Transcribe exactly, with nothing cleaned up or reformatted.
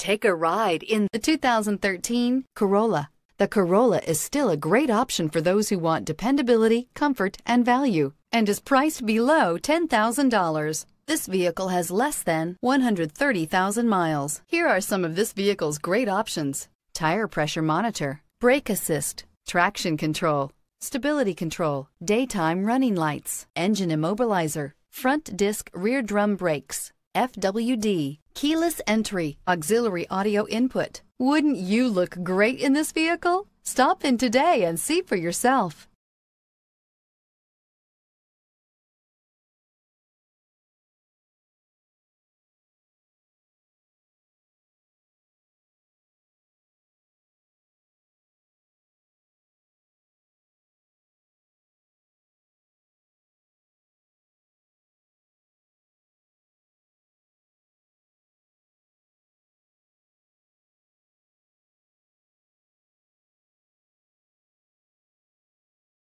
Take a ride in the two thousand thirteen Corolla. The Corolla is still a great option for those who want dependability, comfort, and value, and is priced below ten thousand dollars. This vehicle has less than one hundred thirty thousand miles. Here are some of this vehicle's great options: tire pressure monitor, brake assist, traction control, stability control, daytime running lights, engine immobilizer, front disc rear drum brakes, F W D, keyless entry, auxiliary audio input. Wouldn't you look great in this vehicle? Stop in today and see for yourself.